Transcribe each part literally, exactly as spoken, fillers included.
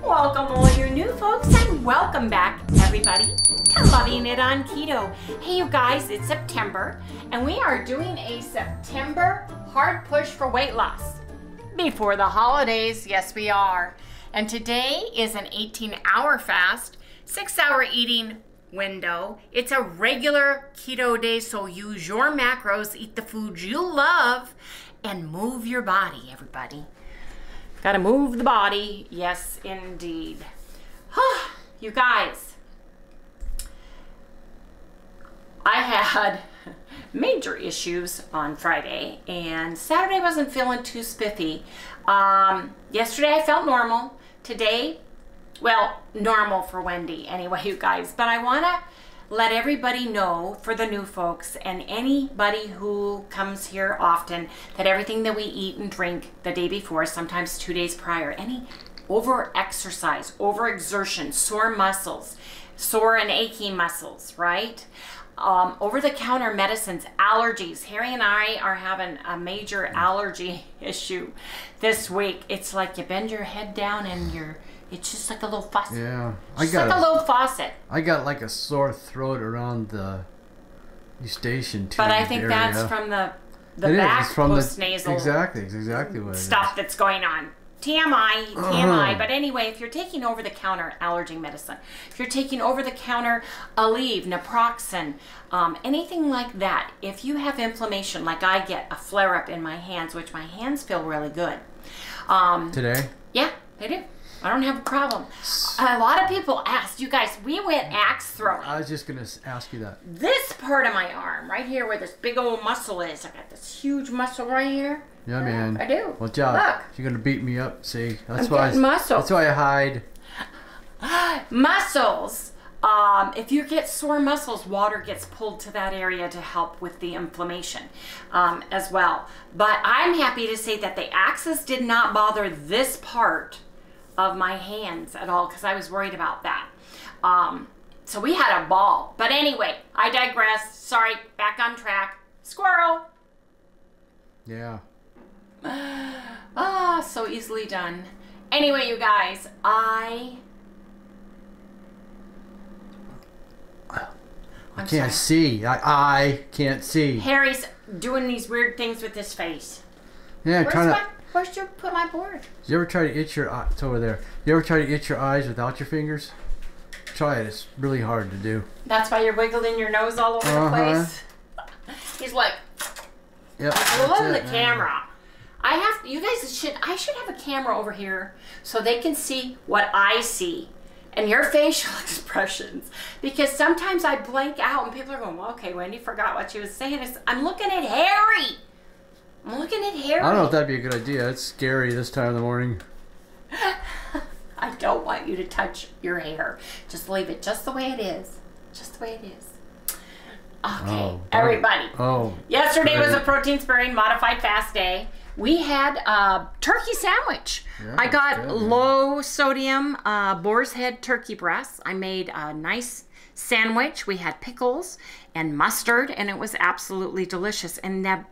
Welcome all your new folks and welcome back everybody to Loving It on Keto. Hey you guys, it's September and we are doing a September hard push for weight loss. Before the holidays, yes we are. And today is an eighteen hour fast, six hour eating window. It's a regular keto day, so use your macros, eat the foods you love, and move your body, everybody. Gotta move the body, yes indeed. You guys, I had major issues on Friday and Saturday wasn't feeling too spiffy. Um, yesterday I felt normal. Today, well, normal for Wendy anyway, you guys. But I wanna let everybody know, for the new folks and anybody who comes here often, that everything that we eat and drink the day before, sometimes two days prior, any over exercise, over exertion, sore muscles, sore and achy muscles, right? Um, over-the-counter medicines, allergies. Harry and I are having a major allergy issue this week. It's like you bend your head down and you're It's just like a little faucet. Yeah, I just got like a, a little faucet. I got like a sore throat around the eustachian tube. But I think area. That's from the the it back is, from post nasal. The, exactly, exactly what stuff it is. That's going on. T M I, T M I. Uh. But anyway, if you're taking over the counter allergy medicine, if you're taking over the counter Aleve, naproxen, um, anything like that, if you have inflammation, like I get a flare up in my hands, which my hands feel really good. Um, Today? Yeah, they do. I don't have a problem. A lot of people asked, you guys, we went axe throwing. I was just going to ask you that. This part of my arm, right here where this big old muscle is, I got this huge muscle right here. Yeah, yeah man. I do. Watch out. Look. You're going to beat me up, see? That's I'm why I, muscle. That's why I hide. Muscles. Um, if you get sore muscles, water gets pulled to that area to help with the inflammation um, as well. But I'm happy to say that the axes did not bother this part of my hands at all, because I was worried about that. Um, so we had a ball. But anyway, I digress. Sorry, back on track. Squirrel. Yeah. Ah, oh, so easily done. Anyway, you guys, I... I can't see. I, I can't see. Harry's doing these weird things with his face. Yeah, trying to... Where should I put my board? You ever try to itch your eyes? It's over there. You ever try to itch your eyes without your fingers? Try it. It's really hard to do. That's why you're wiggling your nose all over uh-huh. the place. He's like, yep, I love the camera. I have, you guys should, I should have a camera over here so they can see what I see and your facial expressions. Because sometimes I blank out and people are going, well, okay, Wendy forgot what she was saying. It's, I'm looking at Harry. I'm looking at Harry. I don't know if that'd be a good idea. It's scary this time of the morning. I don't want you to touch your hair. Just leave it just the way it is. Just the way it is. Okay, oh, everybody. Oh. Yesterday great. was a protein-sparing modified fast day. We had a turkey sandwich. Yeah, I got low-sodium uh, boar's head turkey breasts. I made a nice sandwich. We had pickles and mustard, and it was absolutely delicious. And that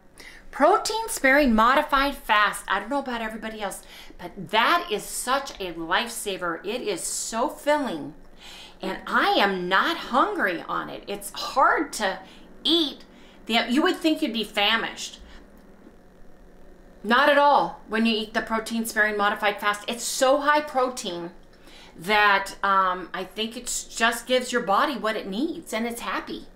protein-sparing modified fast. I don't know about everybody else, but that is such a lifesaver. It is so filling, and I am not hungry on it. It's hard to eat. You would think you'd be famished. Not at all when you eat the protein-sparing modified fast. It's so high protein that um, I think it just gives your body what it needs, and it's happy.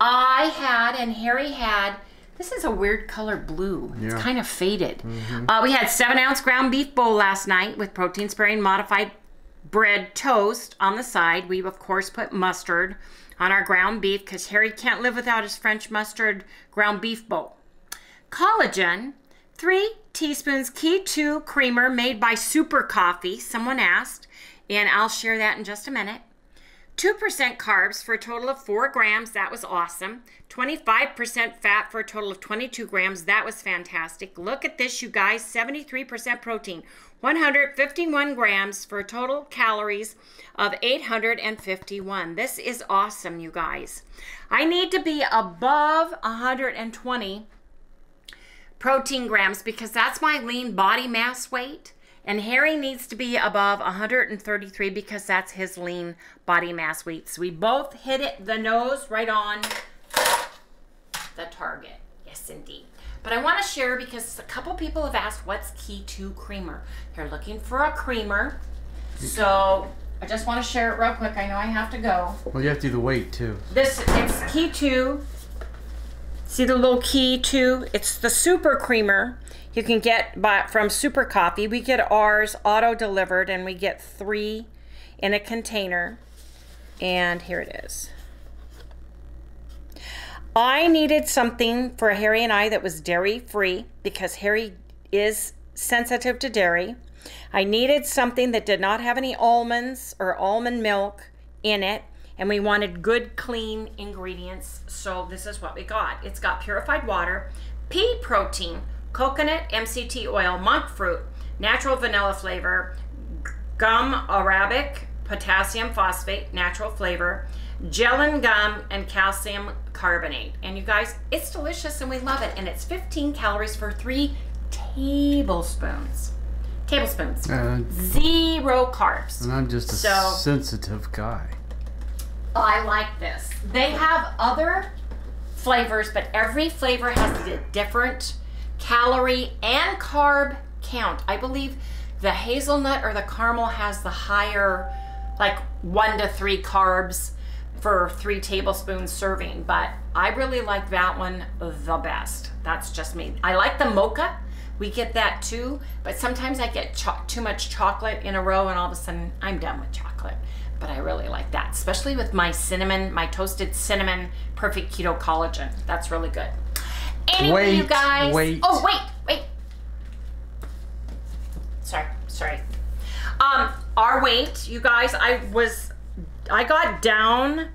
I had, and Harry had, this is a weird color blue. It's yeah. kind of faded. Mm-hmm. uh, we had seven ounce ground beef bowl last night with protein sparing modified bread toast on the side. We of course put mustard on our ground beef because Harry can't live without his French mustard ground beef bowl. Collagen, three teaspoons Key two creamer made by Super Coffee. Someone asked, and I'll share that in just a minute. two percent carbs for a total of four grams. That was awesome. twenty-five percent fat for a total of twenty-two grams. That was fantastic. Look at this, you guys. seventy-three percent protein. one hundred fifty-one grams for a total calories of eight hundred fifty-one. This is awesome, you guys. I need to be above one hundred twenty protein grams because that's my lean body mass weight. And Harry needs to be above one hundred thirty-three because that's his lean body mass weight. So we both hit it, the nose right on the target. Yes, indeed. But I want to share because a couple people have asked, what's Key two creamer? They're looking for a creamer. So I just want to share it real quick. I know I have to go. Well, you have to do the weight too. This, it's Key two. See the little Key two? It's the super creamer. You can get by, from Super Coffee. We get ours auto-delivered, and we get three in a container. And here it is. I needed something for Harry and I that was dairy-free because Harry is sensitive to dairy. I needed something that did not have any almonds or almond milk in it, and we wanted good, clean ingredients, so this is what we got. It's got purified water, pea protein, coconut, M C T oil, monk fruit, natural vanilla flavor, gum arabic, potassium phosphate, natural flavor, gelatin gum, and calcium carbonate. And you guys, it's delicious and we love it. And it's fifteen calories for three tablespoons. Tablespoons. Uh, Zero carbs. And I'm just a so, sensitive guy. I like this. They have other flavors, but every flavor has a different calorie and carb count. I believe the hazelnut or the caramel has the higher, like one to three carbs for three tablespoons serving, but I really like that one the best. That's just me. I like the mocha. We get that too, but sometimes I get cho- too much chocolate in a row and all of a sudden I'm done with chocolate, but I really like that, especially with my cinnamon, my toasted cinnamon, perfect keto collagen. That's really good. Anyway, wait, you guys. Wait. Oh, wait, wait. Sorry, sorry. Um, our weight, you guys, I was, I got down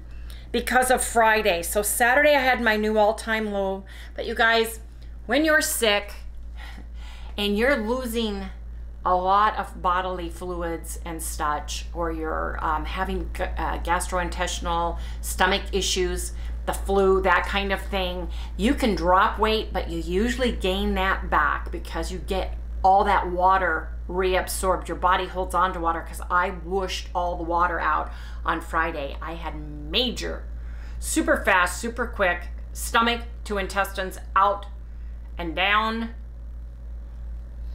because of Friday. So Saturday I had my new all-time low. But you guys, when you're sick and you're losing a lot of bodily fluids and such, or you're um, having uh, gastrointestinal, stomach issues, the flu, that kind of thing, you can drop weight, but you usually gain that back because you get all that water reabsorbed. Your body holds on to water because I whooshed all the water out on Friday. I had major, super fast, super quick, stomach to intestines, out and down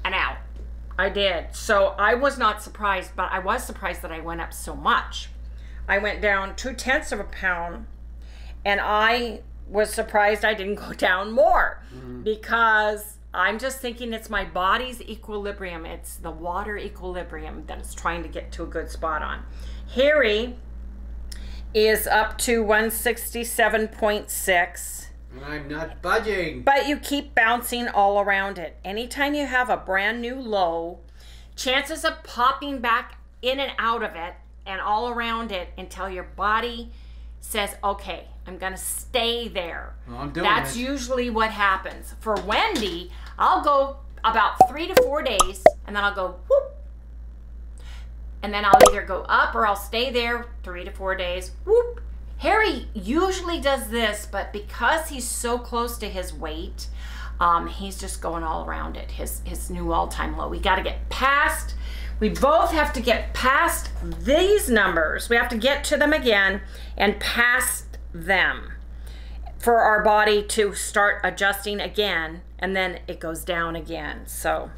and out. I did. So I was not surprised, but I was surprised that I went up so much. I went down two tenths of a pound. And I was surprised I didn't go down more mm-hmm. because I'm just thinking it's my body's equilibrium. It's the water equilibrium that it's trying to get to a good spot on. Harry is up to one sixty-seven point six. I'm not budging. But you keep bouncing all around it. Anytime you have a brand new low, chances of popping back in and out of it and all around it until your body says, okay, I'm gonna stay there. Well, I'm doing That's it. usually what happens. For Wendy, I'll go about three to four days and then I'll go whoop. And then I'll either go up or I'll stay there three to four days, whoop. Harry usually does this, but because he's so close to his weight, um, he's just going all around it, his, his new all-time low. We gotta get past, we both have to get past these numbers. We have to get to them again and past them for our body to start adjusting again, and then it goes down again. So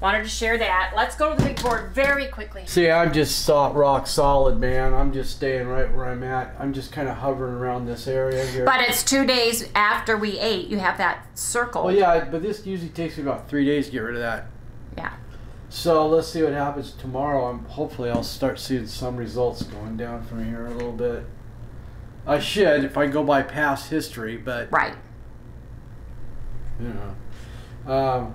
wanted to share that. Let's go to the big board very quickly. See, I'm just rock solid, man. I'm just staying right where I'm at. I'm just kind of hovering around this area here. But it's two days after we ate. You have that circle. Well, yeah, but this usually takes me about three days to get rid of that. Yeah. So let's see what happens tomorrow. I'm hopefully I'll start seeing some results going down from here a little bit. I should if I go by past history, but right. You know, um,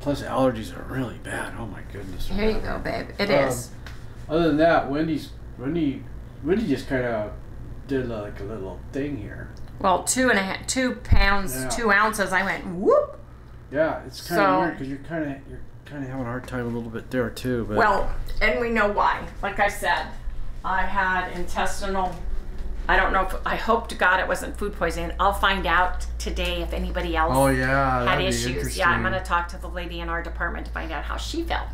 plus allergies are really bad. Oh my goodness. Here you go, babe. It um, is. Other than that, Wendy's Wendy Wendy just kind of did like a little thing here. Well, two and a half, two pounds, yeah. two ounces. I went whoop. Yeah, it's kind of so, weird because you're kind of you're kind of having a hard time a little bit there too. But well, and we know why. Like I said, I had intestinal. I don't know if, I hope to God it wasn't food poisoning. I'll find out today if anybody else oh, yeah, had issues. Yeah, I'm going to talk to the lady in our department to find out how she felt.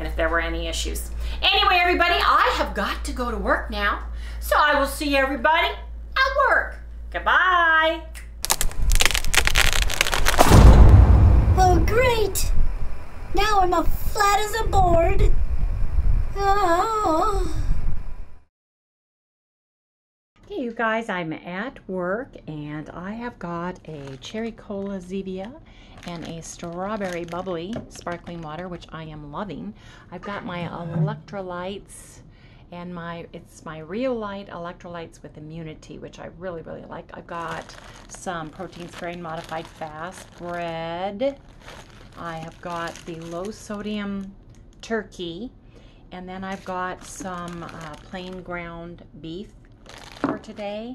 and if there were any issues. Anyway, everybody, I have got to go to work now. So I will see everybody at work. Goodbye. Oh, great. Now I'm as flat as a board. Oh. Hey, you guys, I'm at work and I have got a cherry cola Zevia and a strawberry bubbly sparkling water, which I am loving. I've got my electrolytes and my, it's my ReLyte electrolytes with immunity, which I really, really like. I've got some protein sparing modified fast bread. I have got the low sodium turkey, and then I've got some uh, plain ground beef for today,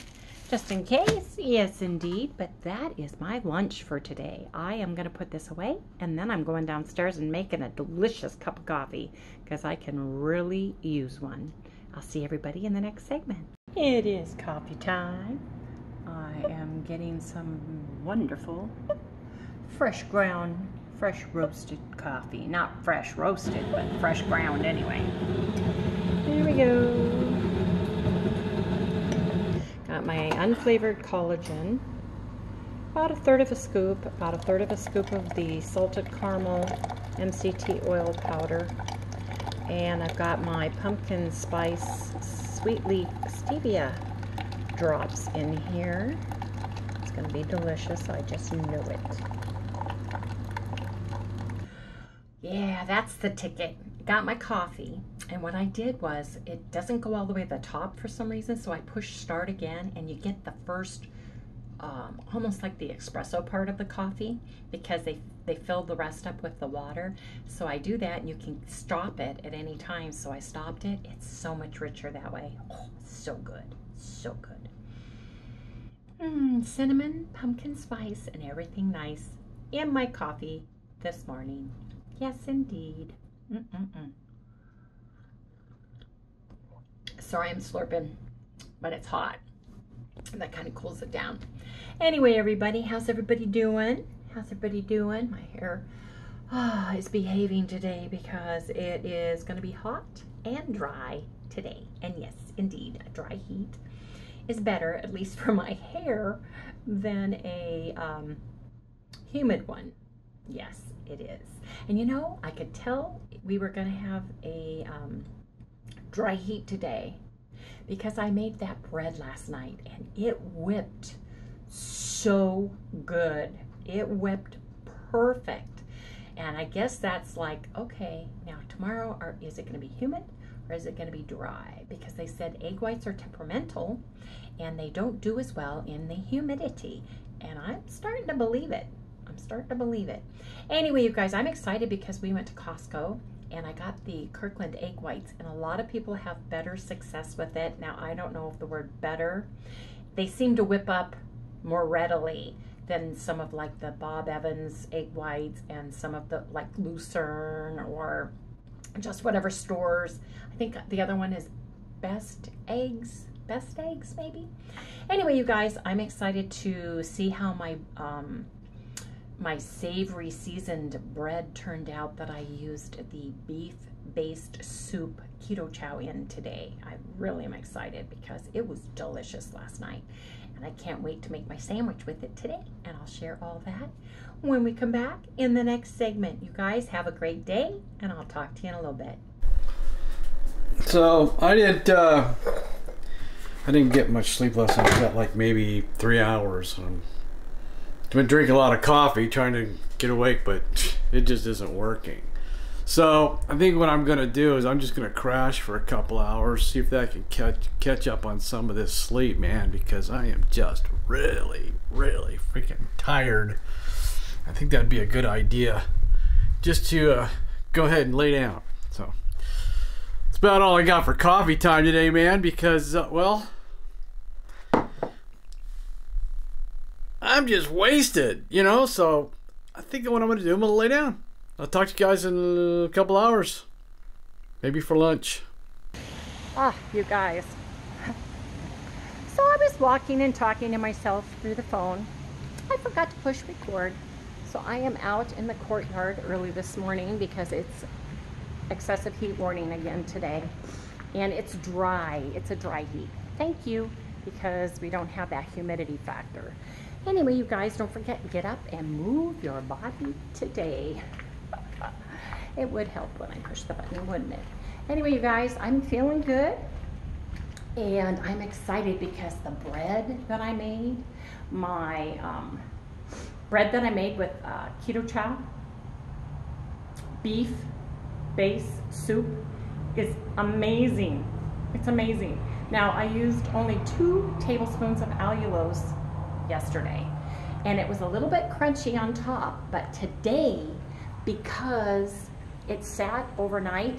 just in case. Yes, indeed. But that is my lunch for today. I am going to put this away, and then I'm going downstairs and making a delicious cup of coffee because I can really use one. I'll see everybody in the next segment. It is coffee time. I am getting some wonderful fresh ground, fresh roasted coffee. Not fresh roasted, but fresh ground anyway. There we go. My unflavored collagen, about a third of a scoop, about a third of a scoop of the salted caramel M C T oil powder, and I've got my pumpkin spice sweet leaf stevia drops in here. It's going to be delicious, I just know it. Yeah, that's the ticket. Got my coffee. And what I did was, it doesn't go all the way to the top for some reason, so I push start again, and you get the first, um, almost like the espresso part of the coffee, because they, they filled the rest up with the water. So I do that, and you can stop it at any time, so I stopped it. It's so much richer that way. Oh, so good, so good. Mm, cinnamon, pumpkin spice, and everything nice in my coffee this morning. Yes, indeed. Mm-mm-mm. Sorry, I'm slurping, but it's hot. That kind of cools it down. Anyway, everybody, how's everybody doing? How's everybody doing? My hair oh, is behaving today because it is going to be hot and dry today. And yes, indeed, a dry heat is better, at least for my hair, than a um, humid one. Yes, it is. And you know, I could tell we were going to have a... Um, dry heat today because I made that bread last night and it whipped so good. It whipped perfect. And I guess that's like, okay, now tomorrow, are, is it going to be humid or is it going to be dry? Because they said egg whites are temperamental and they don't do as well in the humidity. And I'm starting to believe it. I'm starting to believe it. Anyway, you guys, I'm excited because we went to Costco and I got the Kirkland egg whites, and a lot of people have better success with it. Now, I don't know if the word better, they seem to whip up more readily than some of like the Bob Evans egg whites and some of the like Lucerne or just whatever stores. I think the other one is Best Eggs, Best Eggs maybe? Anyway, you guys, I'm excited to see how my, um, my savory seasoned bread turned out that I used the beef-based soup Keto Chow in today. I really am excited because it was delicious last night. And I can't wait to make my sandwich with it today. And I'll share all that when we come back in the next segment. You guys have a great day, and I'll talk to you in a little bit. So I did... Uh, I didn't get much sleep last night. I got like maybe three hours. Um, Been drinking a lot of coffee trying to get awake, but it just isn't working. So I think what I'm gonna do is I'm just gonna crash for a couple hours, see if that can catch catch up on some of this sleep, man, because I am just really really freaking tired. I think that'd be a good idea, just to uh, go ahead and lay down. So that's about all I got for coffee time today, man, because uh, well, I'm just wasted, you know, so I think what I'm going to do, I'm going to lay down. I'll talk to you guys in a couple hours, maybe for lunch. Ah, you guys. So I was walking and talking to myself through the phone. I forgot to push record. So I am out in the courtyard early this morning because it's excessive heat warning again today. And it's dry, it's a dry heat. Thank you, because we don't have that humidity factor. Anyway, you guys, don't forget, get up and move your body today. It would help when I push the button, wouldn't it? Anyway, you guys, I'm feeling good. And I'm excited because the bread that I made, my um, bread that I made with uh, Keto Chow, beef base soup, is amazing. It's amazing. Now, I used only two tablespoons of allulose yesterday, and it was a little bit crunchy on top, but today, because it sat overnight,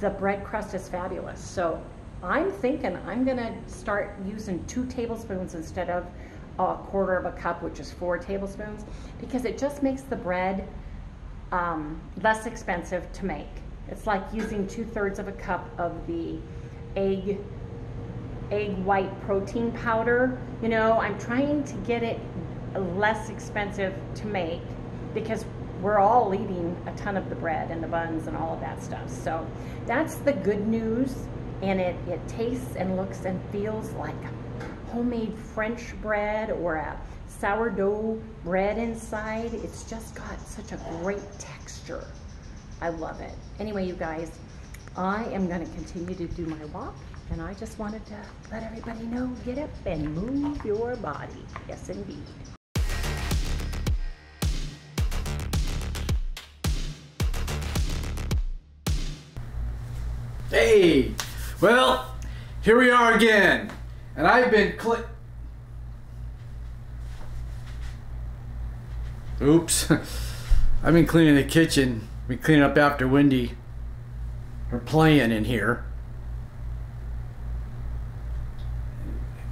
the bread crust is fabulous. So I'm thinking I'm gonna start using two tablespoons instead of a quarter of a cup, which is four tablespoons, because it just makes the bread um, less expensive to make. It's like using two thirds of a cup of the egg, egg white protein powder. You know, I'm trying to get it less expensive to make because we're all eating a ton of the bread and the buns and all of that stuff. So that's the good news. And it, it tastes and looks and feels like homemade French bread or a sourdough bread inside. It's just got such a great texture. I love it. Anyway, you guys, I am going to continue to do my walk, and I just wanted to let everybody know, get up and move your body. Yes, indeed. Hey! Well, here we are again, and I've been click. Oops. I've been cleaning the kitchen. We clean up after Wendy. Her playing in here.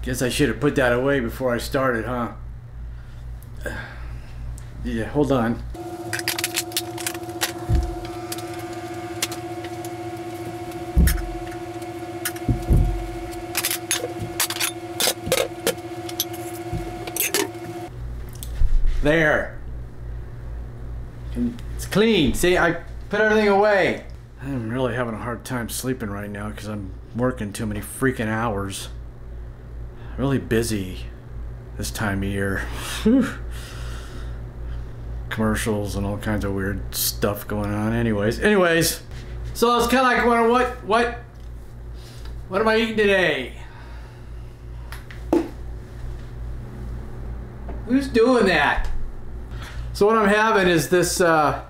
Guess I should have put that away before I started, huh? Yeah, hold on. There. It's clean. See, I put everything away. I'm really having a hard time sleeping right now because I'm working too many freaking hours. Really busy this time of year. Whew. Commercials and all kinds of weird stuff going on. Anyways, anyways. So it's kind of like wondering what, what, what am I eating today? Who's doing that? So what I'm having is this, uh,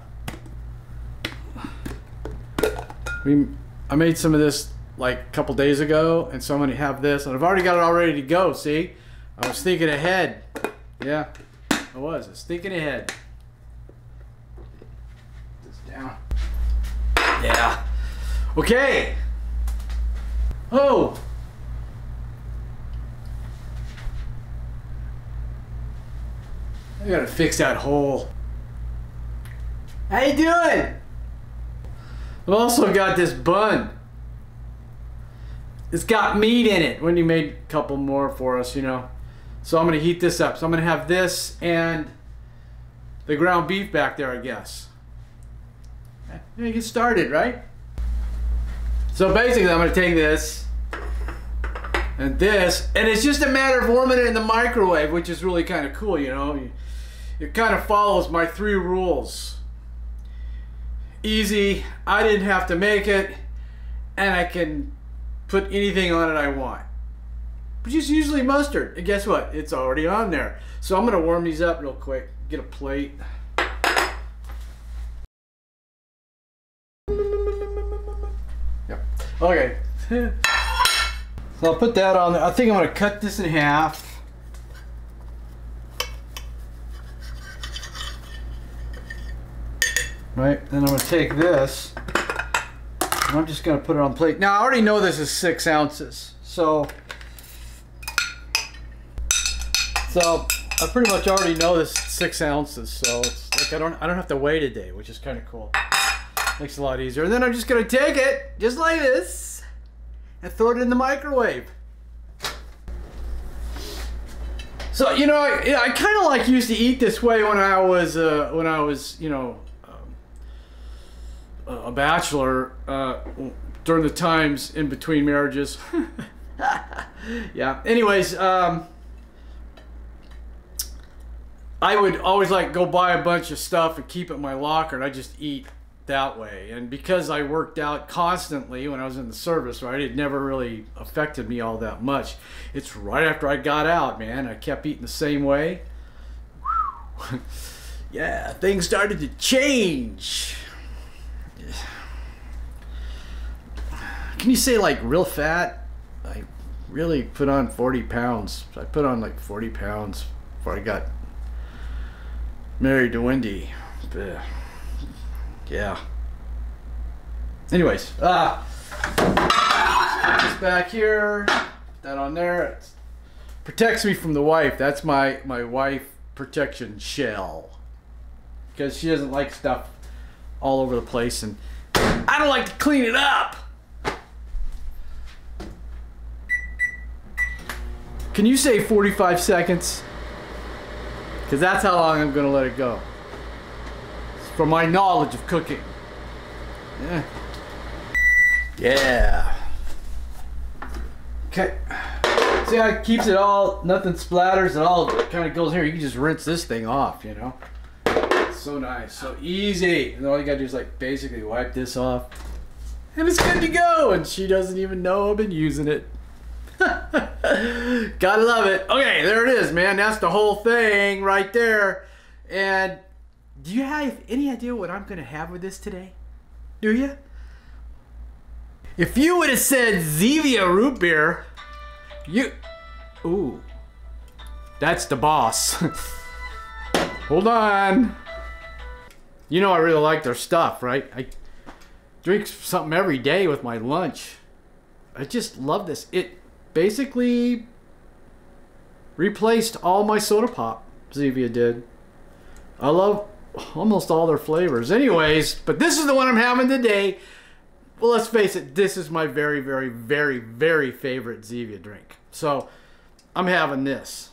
we, I made some of this like a couple days ago, and so I'm gonna have this, and I've already got it all ready to go, see? I was thinking ahead. Yeah, I was, I was thinking ahead. Put this down. Yeah. Okay. Oh. I gotta fix that hole. How you doing? I've also got this bun. It's got meat in it. Wendy made a couple more for us, you know. So I'm gonna heat this up. So I'm gonna have this and the ground beef back there, I guess. You get started, right? So basically I'm gonna take this and this, and it's just a matter of warming it in the microwave, which is really kind of cool, you know. It kind of follows my three rules. Easy, I didn't have to make it, and I can put anything on it I want. Which is usually mustard. And guess what? It's already on there. So I'm going to warm these up real quick. Get a plate. Yep. Okay. So I'll put that on there. I think I'm going to cut this in half. Right, then I'm going to take this, and I'm just going to put it on plate. Now, I already know this is six ounces, so so I pretty much already know this is six ounces, so it's like I don't I don't have to weigh today, which is kind of cool. Makes it a lot easier. And then I'm just going to take it, just like this, and throw it in the microwave. So, you know, I, I kind of like used to eat this way when I was, uh, when I was, you know, a bachelor uh, during the times in between marriages. Yeah. Anyways, um, I would always like go buy a bunch of stuff and keep it in my locker, and I just eat that way. And because I worked out constantly when I was in the service, right, it never really affected me all that much. It's right after I got out, man, I kept eating the same way. Yeah, things started to change. Can you say like real fat? I really put on forty pounds. I put on like forty pounds before I got married to Wendy. But yeah. Anyways, ah, uh, back here, put that on there. It protects me from the wife. That's my my wife protection shell, because she doesn't like stuff all over the place, and I don't like to clean it up. Can you say forty-five seconds? Because that's how long I'm going to let it go. It's from my knowledge of cooking. Yeah. Yeah. Okay. See how it keeps it all, nothing splatters, it all kind of goes here. You can just rinse this thing off, you know. It's so nice, so easy. And all you got to do is like basically wipe this off. And it's good to go. And she doesn't even know I've been using it. Gotta love it. Okay, there it is, man. That's the whole thing right there. And do you have any idea what I'm gonna have with this today? Do you? If you would have said Zevia root beer, you... Ooh. That's the boss. Hold on. You know I really like their stuff, right? I drink something every day with my lunch. I just love this. It... basically replaced all my soda pop. Zevia did. I love almost all their flavors. Anyways, but this is the one I'm having today. Well, let's face it, this is my very, very, very, very favorite Zevia drink. So I'm having this.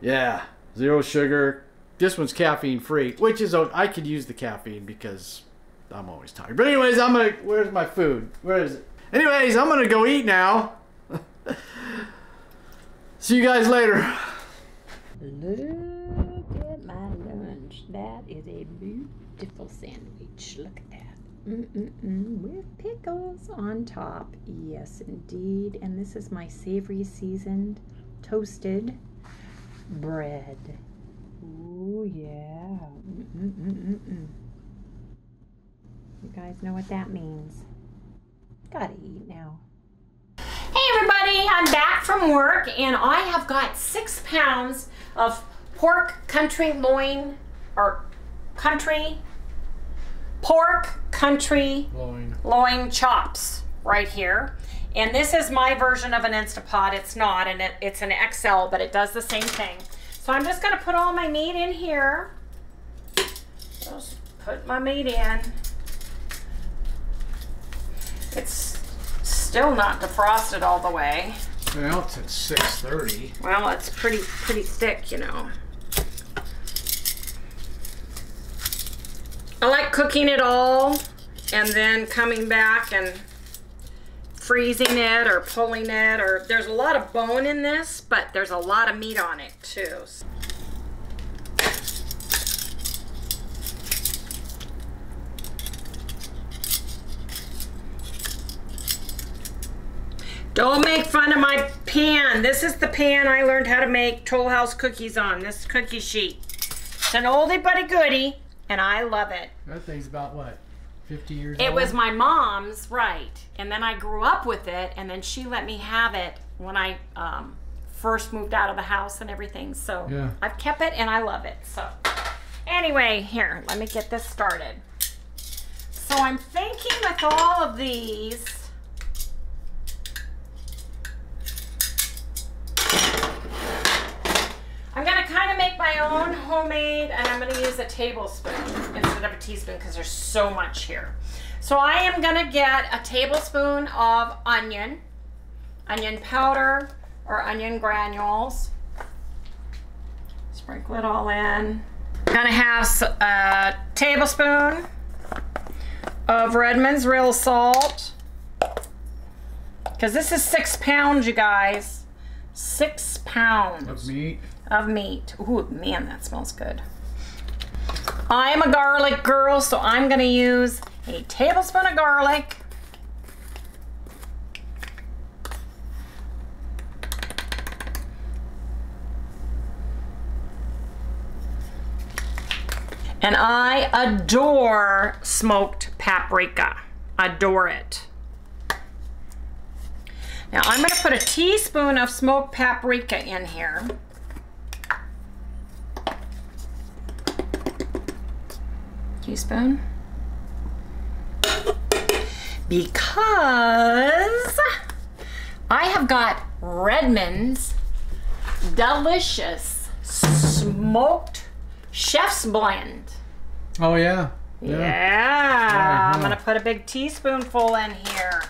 Yeah, zero sugar. This one's caffeine free, which is, I could use the caffeine because I'm always tired. But anyways, I'm gonna, where's my food? Where is it? Anyways, I'm gonna go eat now. See you guys later. Look at my lunch. That is a beautiful sandwich. Look at that. Mm-mm-mm. With pickles on top. Yes, indeed. And this is my savory seasoned toasted bread. Oh, yeah. Mm-mm-mm-mm. You guys know what that means. Gotta eat now. Hey everybody, I'm back from work and I have got six pounds of pork country loin or country pork country loin, loin chops right here. And this is my version of an Instapot. It's not, and it, it's an X L, but it does the same thing. So I'm just gonna put all my meat in here. Just put my meat in. It's still not defrosted all the way. Well, it's at six thirty. Well, it's pretty pretty thick, you know. I like cooking it all and then coming back and freezing it or pulling it. Or there's a lot of bone in this, but there's a lot of meat on it too. Don't make fun of my pan. This is the pan I learned how to make Toll House cookies on, this cookie sheet. It's an oldie but a goodie, and I love it. That thing's about, what, fifty years old? It was my mom's, right. And then I grew up with it, and then she let me have it when I um, first moved out of the house and everything. So yeah. I've kept it, and I love it. So anyway, here, let me get this started. So I'm thinking with all of these, I'm gonna kind of make my own homemade, and I'm gonna use a tablespoon instead of a teaspoon because there's so much here. So I am gonna get a tablespoon of onion, onion powder or onion granules. Sprinkle it all in. I'm gonna have a tablespoon of Redmond's Real Salt. Because this is six pounds, you guys. Six pounds. Of meat. Of meat. Ooh, man, that smells good. I'm a garlic girl, so I'm going to use a tablespoon of garlic. And I adore smoked paprika. Adore it. Now I'm going to put a teaspoon of smoked paprika in here. Teaspoon. Because I have got Redmond's delicious smoked chef's blend. Oh yeah. Yeah. yeah. Uh-huh. I'm gonna put a big teaspoonful in here.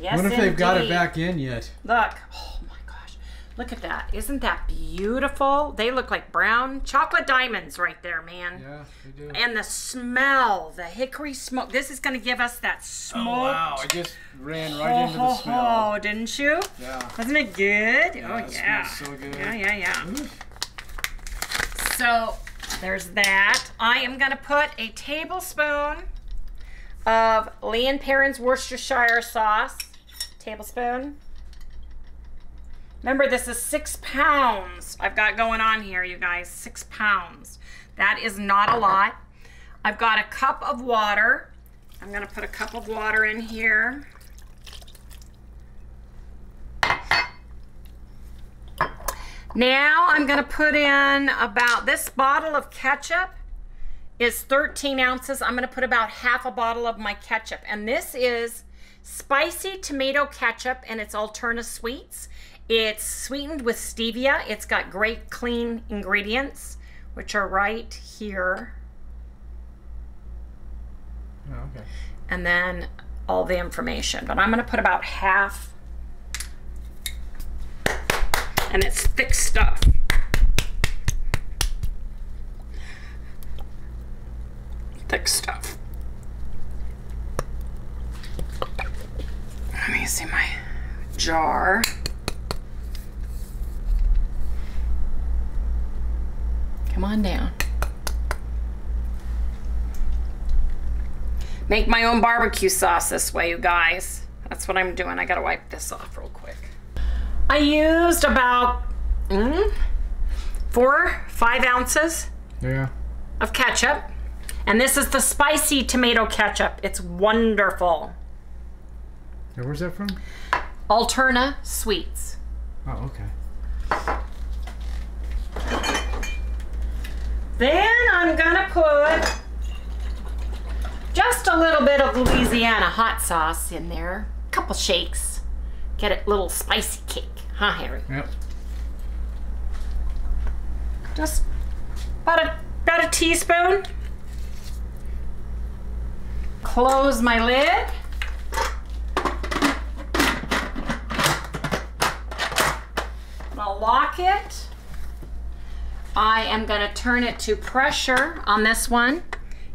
Yes. I wonder if indeed. They've got it back in yet. Look. Oh my gosh. Look at that. Isn't that beautiful? They look like brown chocolate diamonds right there, man. Yeah, they do. And the smell, the hickory smoke. This is gonna give us that smoke. Oh wow, I just ran right oh, into the smell. Oh, didn't you? Yeah. Wasn't it good? Yeah, oh it yeah. Smells so good. Yeah, yeah, yeah. Oof. So there's that. I am going to put a tablespoon of Lee and Perrin's Worcestershire sauce. Tablespoon. Remember, this is six pounds I've got going on here, you guys. Six pounds. That is not a lot. I've got a cup of water. I'm going to put a cup of water in here. Now I'm going to put in about, this bottle of ketchup is thirteen ounces. I'm going to put about half a bottle of my ketchup. And this is spicy tomato ketchup, and it's Alterna Sweets. It's sweetened with stevia. It's got great clean ingredients, which are right here. Oh, okay. And then all the information. But I'm going to put about half. And it's thick stuff. Thick stuff. Let me see my jar. Come on down. Make my own barbecue sauce this way, you guys. That's what I'm doing. I gotta wipe this off real quick. I used about mm, four, five ounces yeah. of ketchup. And this is the spicy tomato ketchup. It's wonderful. Yeah, where's that from? Alterna Sweets. Oh, okay. Then I'm gonna put just a little bit of Louisiana hot sauce in there. A couple shakes. Get a little spicy kick. Huh, Harry? Yep. Just about a, about a teaspoon. Close my lid. I'm gonna lock it. I am gonna turn it to pressure on this one.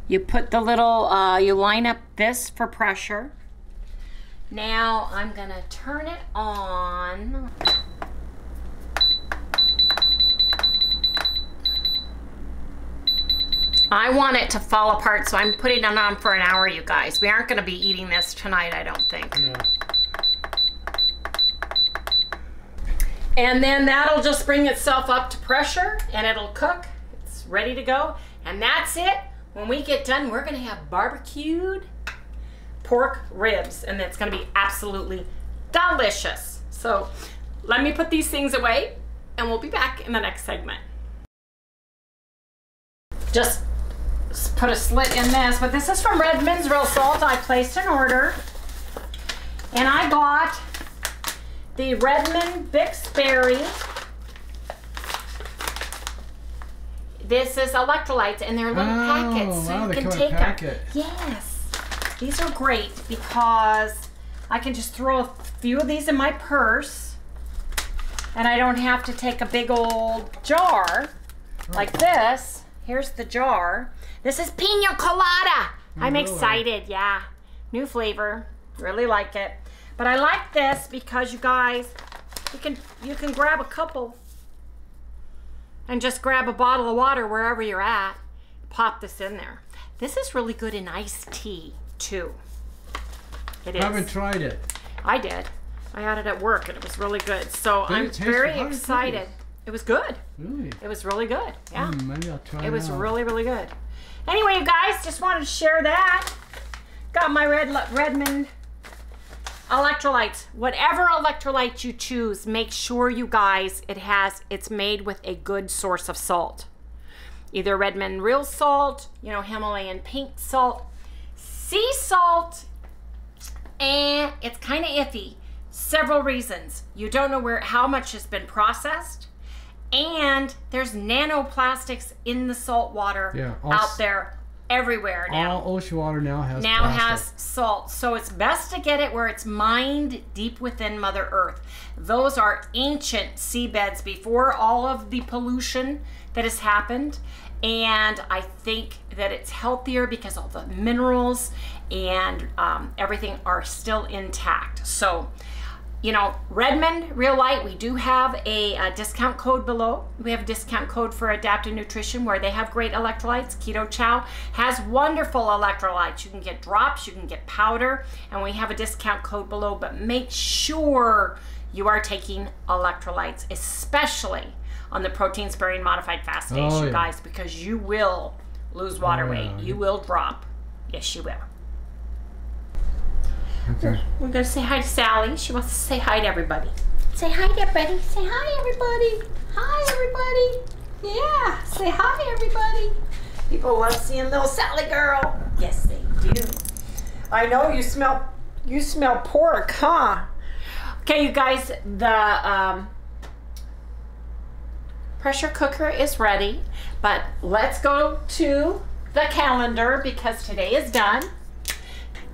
You put the little, uh, you line up this for pressure. Now I'm gonna turn it on. I want it to fall apart, so I'm putting it on for an hour, you guys. We aren't gonna be eating this tonight, I don't think. No. And then that'll just bring itself up to pressure and it'll cook. It's ready to go. And that's it. When we get done, we're gonna have barbecued pork ribs, and it's going to be absolutely delicious. So let me put these things away, and we'll be back in the next segment. Just put a slit in this, but this is from Redmond's Real Salt. I placed an order, and I got the Redmond Bixberry. This is electrolytes, and they're little oh, packets, so wow, you can take them. Yes. These are great because I can just throw a few of these in my purse and I don't have to take a big old jar like this. Here's the jar. This is pina colada. Oh, I'm really? excited, yeah. new flavor. Really like it. But I like this because you guys, you can you can grab a couple and just grab a bottle of water wherever you're at. Pop this in there. This is really good in iced tea too. It is. I haven't tried it. I did. I had it at work and it was really good. So Did I'm very excited. It was good. Really? It was really good. Yeah. Mm, maybe I'll try it. It was really, really good. Anyway, you guys, just wanted to share that. Got my Red Redmond electrolytes. Whatever electrolyte you choose, make sure you guys it has it's made with a good source of salt. Either Redmond Real Salt, you know, Himalayan pink salt, sea salt, and it's kind of iffy. Several reasons. You don't know where how much has been processed, and there's nanoplastics in the salt water yeah, all, out there everywhere now. All ocean water now has now plastic. has salt, so it's best to get it where it's mined deep within Mother Earth. Those are ancient seabeds before all of the pollution that has happened, and I think that it's healthier because all the minerals and um, everything are still intact. So, you know, Redmond ReLyte, we do have a, a discount code below. We have a discount code for Adaptive Nutrition where they have great electrolytes. Keto Chow has wonderful electrolytes. You can get drops, you can get powder, and we have a discount code below, but make sure you are taking electrolytes, especially on the protein sparing modified fast days, oh, you yeah. guys, because you will lose water oh, weight. Yeah. You will drop. Yes, you will. Okay. We're going to say hi to Sally. She wants to say hi to everybody. Say hi to everybody. Say hi, everybody. Hi, everybody. Yeah, say hi, everybody. People love seeing little Sally girl. Yes, they do. I know you smell, you smell pork, huh? Okay, you guys, the um, pressure cooker is ready, but let's go to the calendar because today is done.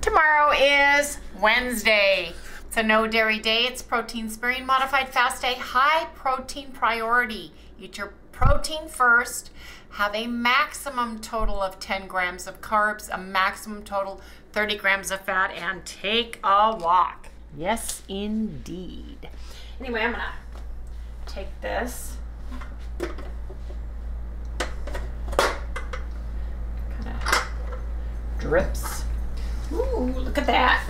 Tomorrow is Wednesday. It's a no dairy day. It's protein sparing modified fast day. High protein priority. Eat your protein first. Have a maximum total of ten grams of carbs, a maximum total thirty grams of fat, and take a walk. Yes, indeed. Anyway, I'm gonna take this. Kind of drips. Ooh, look at that.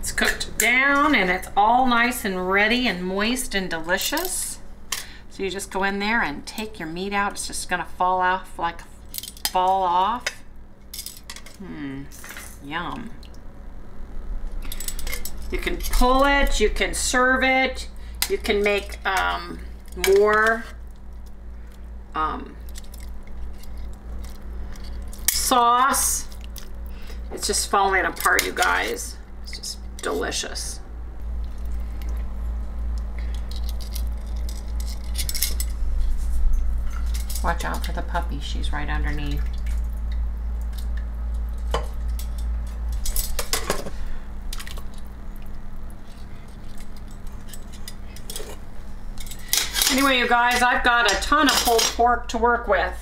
It's cooked down and it's all nice and ready and moist and delicious. So you just go in there and take your meat out. It's just gonna fall off like fall off. Hmm, yum. You can pull it, you can serve it, you can make um, more um, sauce. It's just falling apart, you guys. It's just delicious. Watch out for the puppy. She's right underneath. Anyway, you guys, I've got a ton of pulled pork to work with.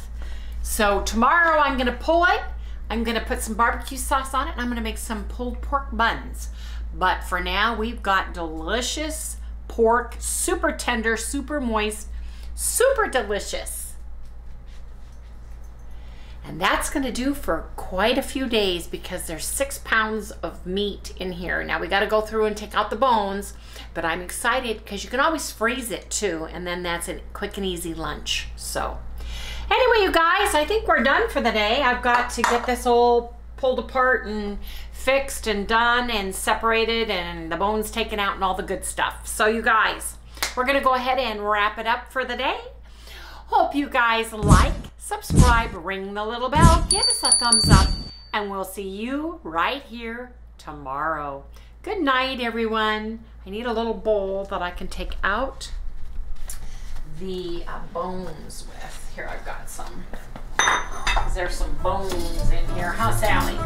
So tomorrow I'm gonna pull it, I'm gonna put some barbecue sauce on it, and I'm gonna make some pulled pork buns. But for now, we've got delicious pork, super tender, super moist, super delicious. And that's gonna do for quite a few days because there's six pounds of meat in here. Now we gotta go through and take out the bones, but I'm excited because you can always freeze it too, and then that's a quick and easy lunch, so. Anyway, you guys, I think we're done for the day. I've got to get this all pulled apart and fixed and done and separated and the bones taken out and all the good stuff. So you guys, we're gonna go ahead and wrap it up for the day. Hope you guys like, subscribe, ring the little bell, give us a thumbs up, and we'll see you right here tomorrow. Good night, everyone. I need a little bowl that I can take out the uh, bones with. Here, I've got some. There's some bones in here, huh, Sally?